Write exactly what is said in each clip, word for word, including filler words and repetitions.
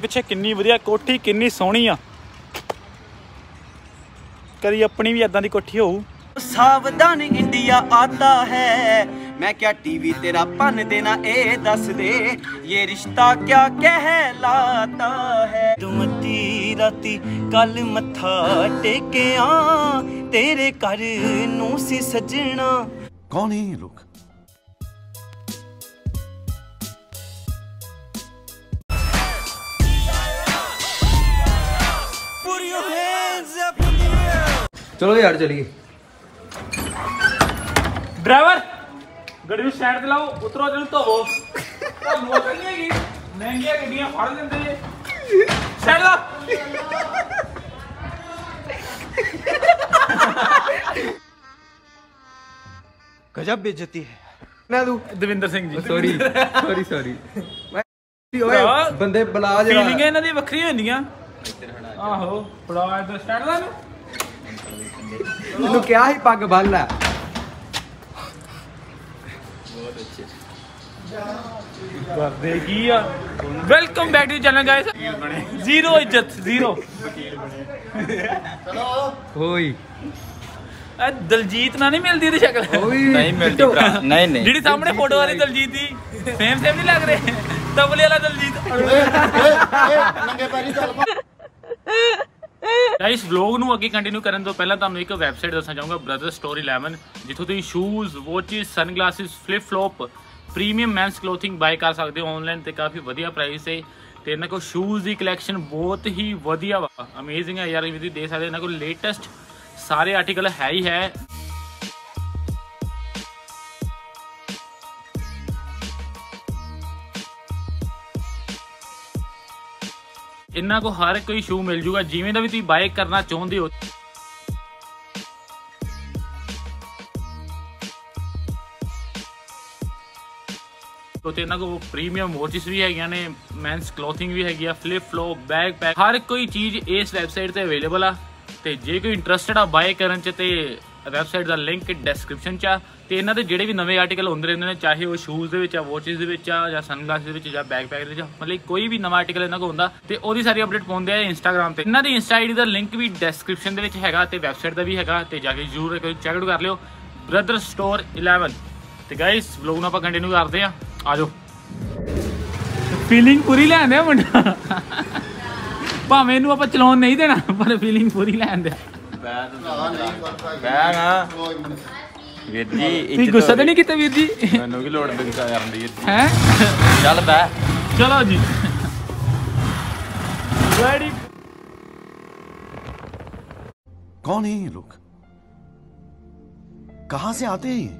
पिछे किन्नी वधिया कोठी, किन्नी सोहनी आ। कदी अपनी भी इदां दी कोठी होऊ। सावधान इंडिया आता है, मैं क्या टीवी तेरा पन देना ए दस दे, ये रिश्ता क्या कहलाता है। दुमती राती कल मत्था टेके आ, तेरे घर नू सी सजना। कौन है ये लोग? चलो यार चलिए। ड्राइवर गड्डी में स्टैंड दिलाओ, उतरो जल तो वो नौकरी नहीं है। महंगी गड्डियां फाड़ देते हैं। स्टैंड ला। गजब बेइज्जती है ना तू। Davinder Singh ji sorry sorry sorry ओए बंदे बला जरा। फीलिंग इन्हां दी वखरी होंदियां। आहो बड़ा इधर स्टैंड ला नु। क्या ही पग बल्ला welcome back to channel guys. Zero इज्जत, जीरो। दलजीत ना नहीं मिलती दी शक्ल। नहीं मिलती नहीं नहीं। जिहड़ी सामने फोटो वाली दलजीत दी सेम सेम नहीं लग रहे। तबले वाला दलजीत। गाइस व्लॉग नू अगे कंटिन्यू करन तो पहला तुहानू एक वैबसाइट दसना चाहूँगा, ब्रदर स्टोर इलेवन, जिथों तुसीं shoes, watches, sunglasses, flip flop, premium men's clothing buy कर सकदे हो ऑनलाइन ते काफ़ी वधिया प्राइस है। तो इन्हां को शूज़ की कलैक्शन बहुत ही वधिया वा, अमेजिंग है यार। इवें देख सकदे इन्हां को लेटैसट सारे आर्टिकल है ही है। इन्हां को हर कोई शू मिल जूगा जिवें दा भी तुसीं बाय करना चाहुंदे हो। तो इन्हां को प्रीमियम वॉचिस भी हैगियां ने, मैंस क्लोथिंग भी हैगी, फ्लिप फ्लॉप, बैग पैक, हर कोई चीज़ इस वैबसाइट ते अवेलेबल आ। ते जे कोई इंटरस्टेड आ बाय करन च ते वैबसाइट का लिंक डिस्क्रिप्शन च आ। ते इन्हां दे जेहड़े भी नवे आर्टिकल होंदे रहिंदे ने, चाहे वो शूज़ दे विच आ, वॉचिस दे विच आ, जां सनग्लासेस दे विच, जां बैकपैक दे विच, मतलब कोई भी नवा आर्टिकल इन्हां कोल हुंदा ते ओहदी सारी अपडेट पाउंदे आ इंस्टाग्राम ते। इन्हां दी इंस्टा आईडी दा लिंक भी डिस्क्रिप्शन दे विच हैगा ते वैबसाइट दा भी हैगा, ते जाके जरूर इक चैक आउट कर लियो, ब्रदर स्टोर इलेवन। ते गाइस व्लॉग नूं आपां कंटिन्यू करदे आ। आ जाओ। फीलिंग पूरी लैण दे मुंडा, भावें इहनूं आपां चलाउण नहीं देना पर फीलिंग पूरी लैण दे। ਵੀਰ ਜੀ ਤੁਸੀਂ ਗੁੱਸਾ ਤਾਂ ਨਹੀਂ ਕੀਤਾ ਵੀਰ ਜੀ? ਮੈਨੂੰ ਕੀ ਲੋੜ ਬਿੰਕਾ ਕਰਨ ਦੀ ਹੈ। ਚੱਲ ਬੈ ਚਲੋ ਜੀ। ਰੈਡੀ। ਕੌਣ ਹੈ ਇਹ ਲੋਕ? ਕਹਾਂ ਸੇ ਆਤੇ ਹੈ ਇਹ?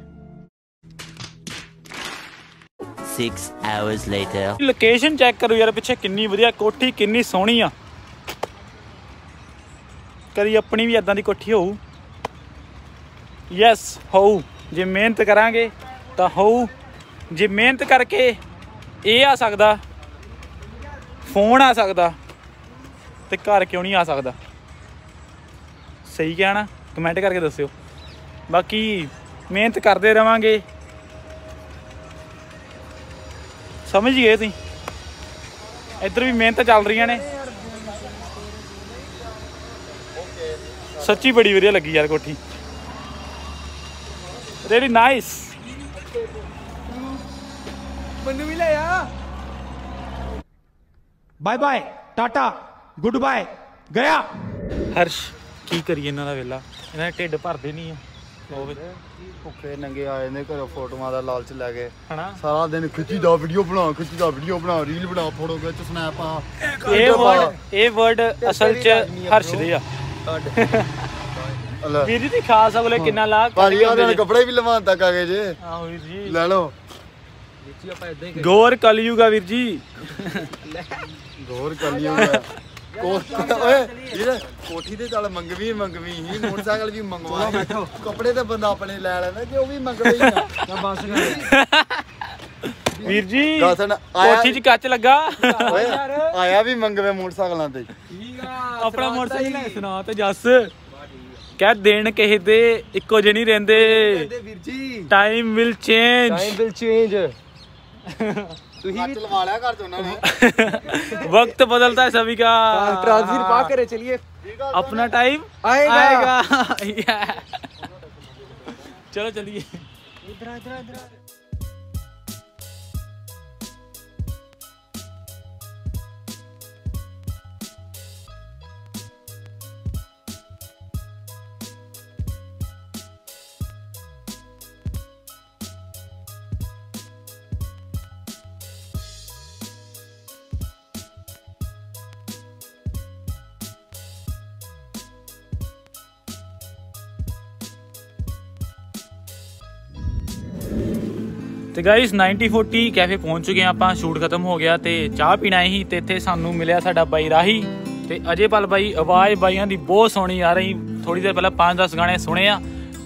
six hours later। Location check ਕਰੋ ਯਾਰ, ਪਿੱਛੇ ਕਿੰਨੀ ਵਧੀਆ ਕੋਠੀ, ਕਿੰਨੀ ਸੋਹਣੀ ਆ। ਕਦੀ ਆਪਣੀ ਵੀ ਇਦਾਂ ਦੀ ਕੋਠੀ ਹੋਊ। यस हो जे मेहनत करांगे तो हो, जे मेहनत करके ये आ सकता, फोन आ सकता, तो घर क्यों नहीं आ सकता? सही क्या ना, कमेंट करके दस्यो। बाकी मेहनत करते रहेंगे, समझ गए तुम? इधर भी मेहनत चल रही ने। सच्ची बड़ी वधिया लगी यार कोठी। Really nice। Bye bye, tata, goodbye, गया। हर्ष की करिए इन्हों का वेला, इन्हें ढिड भरते नहीं है। भुखे नंगे आए ने घरों, फोटोआं दा लालच लै के सारा दिन खिच्ची दा वीडियो बना, खिच्ची दा वीडियो बना, रील बना, फोटो खिच, स्नैप आ। ए वर्ड ए वर्ड असल च हर्ष दे आ। ਵੀਰ ਜੀ ਦੀ ਖਾਸ ਅਗਲੇ ਕਿੰਨਾ ਲਾ ਭਾਰੀ ਉਹਦੇ ਕੱਪੜੇ ਵੀ ਲਵਾਉਂਦਾ ਕਾਗੇ ਜੇ। ਆਹ ਵੀਰ ਜੀ ਲੈ ਲਓ। ਵੀਚੀ ਆਪਾਂ ਇਦਾਂ ਹੀ ਗੌਰ ਕਲਯੁਗਾ ਵੀਰ ਜੀ, ਗੌਰ ਕਲਯੁਗਾ। ਓਏ ਵੀਰ ਕੋਠੀ ਦੇ ਨਾਲ ਮੰਗਵੀ ਮੰਗਵੀ ਹੀ, ਮੋਟਰਸਾਈਕਲ ਵੀ ਮੰਗਵਾ, ਬੈਠੋ ਕੱਪੜੇ ਤੇ ਬੰਦਾ ਆਪਣੇ ਲੈ ਲੈਂਦਾ ਜੇ ਉਹ ਵੀ ਮੰਗਦਾ ਹੀ ਨਾ। ਤਾਂ ਬਸ ਕਰ ਵੀਰ ਜੀ, ਕੋਠੀ 'ਚ ਕੱਚ ਲੱਗਾ। ਆਇਆ ਵੀ ਮੰਗਵੇ ਮੋਟਰਸਾਈਕਲਾਂ ਤੇ, ਠੀਕ ਆ ਆਪਣਾ ਮੋਟਰਸਾਈਕਲ ਸੁਣਾ ਤੇ ਜੱਸ। क्या देन कहते इको जे नहीं रहंदे। Time will change, time will change. वक्त बदलता है सभी का। ट्रांसफर पा करे चलिए, अपना टाइम आएगा। चलो चलिए। तो गाइस नाइनटी फोर्टी कैफे पहुंच चुके हैं। ਆਪਾਂ ਸ਼ੂਟ ਖਤਮ ਹੋ ਗਿਆ ਤੇ ਚਾਹ ਪੀਣ ਆਏ ਸੀ ਤੇ ਇੱਥੇ ਸਾਨੂੰ ਮਿਲਿਆ ਸਾਡਾ ਬਾਈ ਰਾਹੀ ਤੇ ਅਜੇਪਾਲ ਬਾਈ। ਆਵਾਜ਼ ਬਾਈਆਂ ਦੀ ਬਹੁਤ ਸੋਹਣੀ ਆ ਰਹੀ। ਥੋੜੀ ਦੇਰ ਪਹਿਲਾਂ ਪੰਜ ਦਸ ਗਾਣੇ ਸੁਣੇ ਆ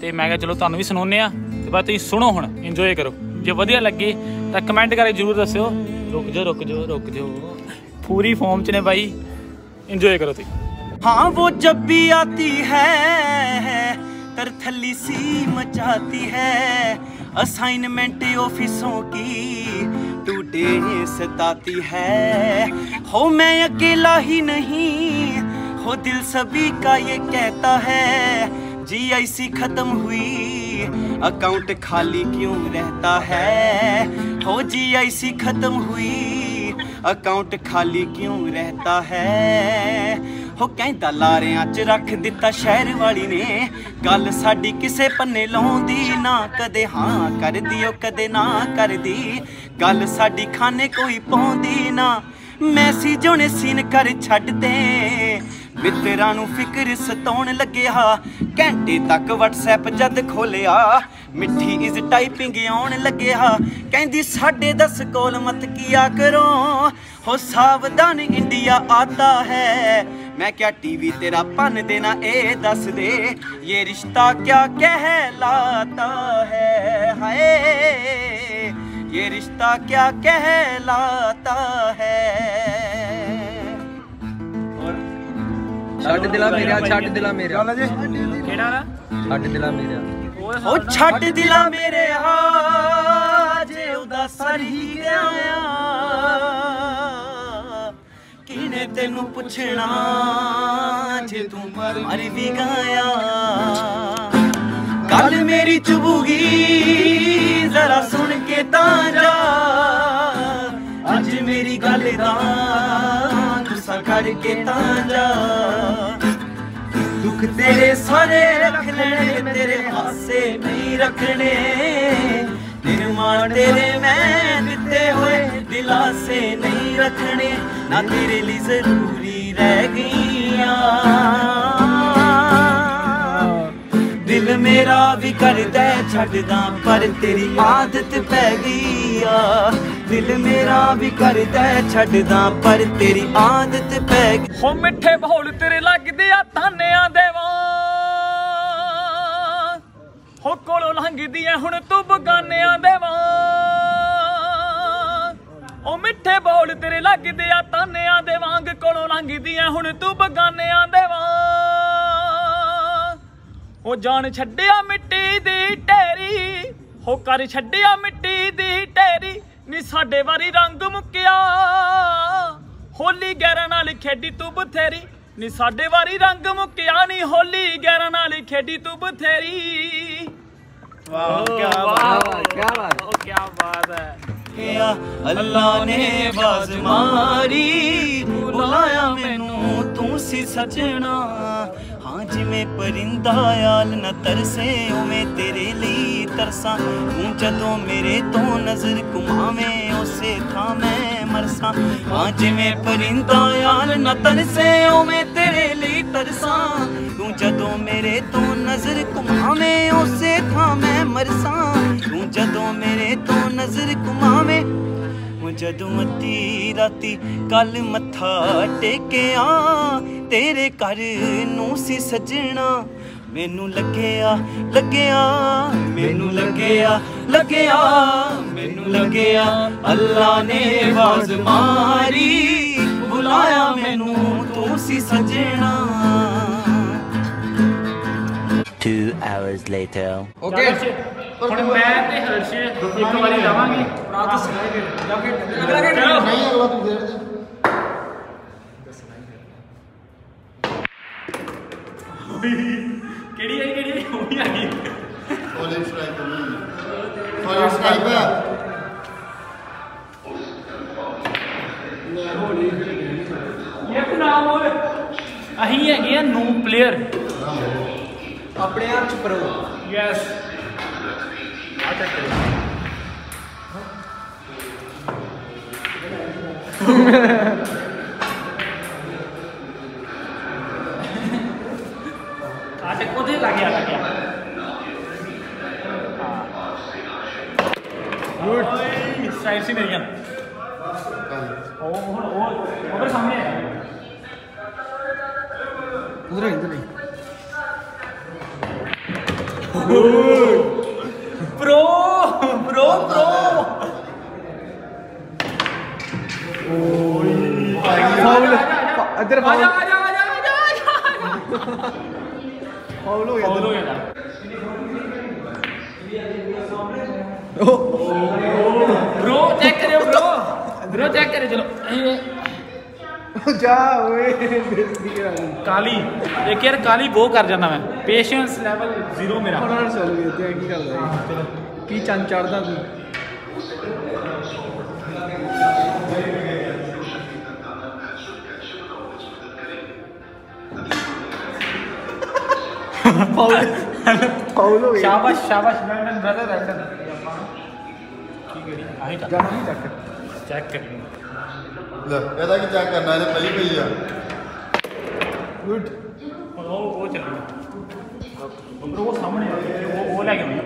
ਤੇ ਮੈਂ ਕਿਹਾ ਚਲੋ ਤੁਹਾਨੂੰ ਵੀ ਸੁਣਾਉਨੇ ਆ ਤੇ ਬਸ ਤੁਸੀਂ ਸੁਣੋ ਹੁਣ ਇੰਜੋਏ ਕਰੋ। ਜੇ ਵਧੀਆ ਲੱਗੇ ਤਾਂ ਕਮੈਂਟ ਕਰਕੇ ਜਰੂਰ ਦੱਸਿਓ। ਰੁਕ ਜਾਓ ਰੁਕ ਜਾਓ ਰੁਕ ਜਾਓ ਪੂਰੀ ਫਾਰਮ ਚ ਨੇ ਬਾਈ, ਇੰਜੋਏ ਕਰੋ ਤੁਸੀਂ। ਹਾਂ ਉਹ ਜਬ ਵੀ ਆਤੀ ਹੈ तरथली सी मचाती है, असाइनमेंट ऑफिसों की टूटे सताती है। हो मैं अकेला ही नहीं, हो दिल सभी का ये कहता है। जी आई सी खत्म हुई, अकाउंट खाली क्यों रहता है। हो जी आई सी खत्म हुई, अकाउंट खाली क्यों रहता है। हो कहता लारियां च रख दिता शहर वाली ने, गल साडी किसे पन्ने लाउंदी ना। कदे हां कर दियो कदे ना कर दी, गल साडी खाने कोई पौंदी ना। मैसेजों ने सीन कर छड्डदे, मित्तरां नूं फिक्र सताउण लग्गिया। घंटे तक व्हाट्सएप जद खोलिया, मिठी इज टाइपिंग आउण लग्गिया। कहंदी साढ़े दस कॉल मत किया करो, हो सावधान इंडिया आता है। मैं क्या टीवी तेरा पन देना, ए दस दे ये रिश्ता क्या कहलाता है। हाय ये रिश्ता क्या कहलाता है। और छट दिला मेरा, छट दिला मेरा, छट दिला मेरा, ओ छट दिला मेरे। आज उदासा रही गया, किने तेनू पुछना जे तू मर भी गया। गल मेरी चुभूगी जरा सुन के ताजा, अज मेरी गल दा तुसा करके ताजा। दुख तेरे सारे रख लेने, तेरे हासे नहीं रखने। निर्माण तेरे मैं दिते हुए दिलासे नहीं रखने। ना तेरे लिए जरूरी रह गया, दिल मेरा भी करदा छड्डदा पर तेरी आदत पै गया। दिल मेरा भी करदा छड्डदा पर तेरी आदत पै गई। हो मिठे बोल तेरे लगदे आ तानियां दे वां, हो कोलों लंघदी ऐ हुण तू बगानियां दे वां। ओ मिठे बोल तेरे लगदे आ तानियां दे वांग, कोलों लंघदी ऐ हुण तू बगानियां दे वां। ओ जान छड्डिया मिट्टी दी ढेरी, हो कर छड्डिया मिट्टी दी ढेरी। नी साडे वारी रंग मुक्किया, होली गैरां नाल खेडी तू बथेरी। नी साडे वारी रंग मुक्किया, नी होली गैरां नाल खेडी तू बथेरी। वाह क्या बात है, क्या बात, ओ क्या बात है। अल्लाह ने बाज मारी बुलाया मैनू तू सी सजना। हाँ जिमें परिंदा याल न तरसे, उमें तेरे लिए तरसा। तू जदों मेरे तो नजर घुमावे, उसे था मैं मरसा। हाँ जिमें परिंदा याल न तरसे, उमें तेरे लिए तरसा। तू जदों मेरे तो नजर घुमावे, उसे था मैं मरसा। तू जदों मेरे तो नजर घुमावे, जदों अद्धी राती कल मत्था टेकिया। तेरे घर नूं सी सजना, मैनू लग्गिया लग्गिया, मैनू लग्गिया लग्गिया, मैनू लग्गिया। अल्लाह ने आवाज मारी बुलाया मैनू तू सी सजना। Two hours later. Okay. और मैं ते हर्षे एक बारी जावांगे रात सुनाई जाके लग रहा है नहीं होगा तुम देर से केड़ी आई केड़ी आई होगी आ गई कॉलेज फ्राई तो नहीं कॉलेज फ्राई पे नहीं हो नहीं ये अपना बोल अही है गया नो प्लेयर अपने आप चुप रहो। यस। अच्छा कोई लगे आ गया। गुड। साइड से नहीं गया। ओ ओ उधर सामने है। उधर इधर नहीं। प्रो प्रो प्रो फाउल इधर फाउल आजा आजा आजा आजा फाउल हो गया फाउल हो गया ब्रो चेक करो ब्रो ब्रो चेक करे चलो जा ओए काली देख यार काली वो कर जाना मैं पेशेंस लेवल जीरो मेरा और चल गए थे की गल है की चंद चढ़दा तू पाउल पाउल शाबाश शाबाश मैन ब्रदर रहता की करी आई चेक चेक कर ले कहता कि चेक करना है पहली पे ही गुड वो वो चल वो सामने वो वो लगे हुए हैं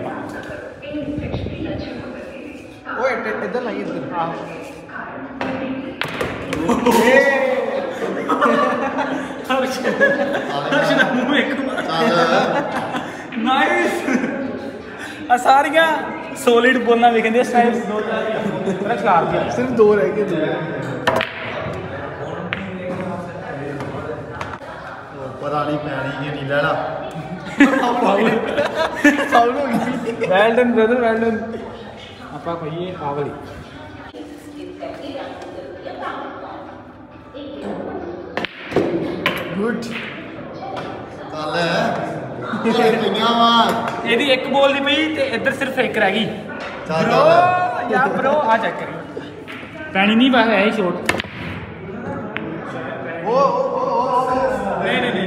ओए इधर लाइए इधर हां हर्ष हर्ष ना मुंह में नाइस असारिया सॉलिड बोलना लिखंदे स्टाइल दो मेरा खिलाफ है सिर्फ दो रह गए पता नहीं पैनी कि नहीं लेना फाउल हो गई well done brother well done आपा कहिए पावली गुड ताले है दुनिया में एदी एक बॉल दी पई ते इधर सिर्फ एक रह गई ब्रो या ब्रो आ चेक करियो पैनी नहीं बस है शॉट ओ ओ ओ नहीं नहीं नहीं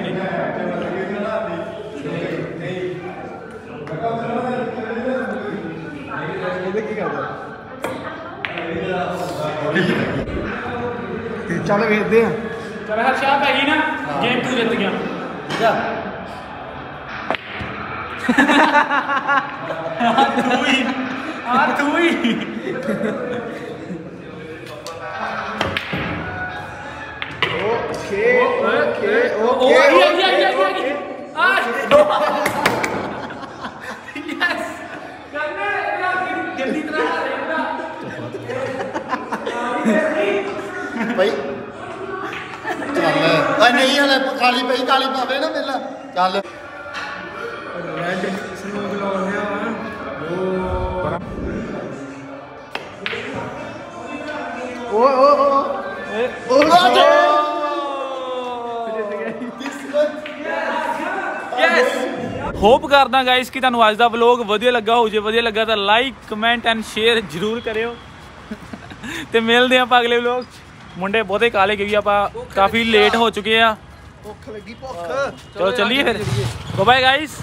चल खेलते हैं चल हर शाह पै गई ना गेम तू जित गया ओके ओके ओके यस करना जल्दी तरह भाई चल नहीं हले काली पई काली पावे ना मेला चल रेड स्नो ग्लो है ओ ओ ओ ओ होप करदा गाइस कि तुहानू अज दा व्लॉग वधिया लगा हो जे वधिया लगा तो लाइक कमेंट एंड शेयर जरूर करियो ते मिलदे आं अगले व्लॉग मुंडे बहुते काले क्योंकि आप काफ़ी लेट हो चुके हैं भुख लगी भुख चलो चलिए फिर बाय गाइस।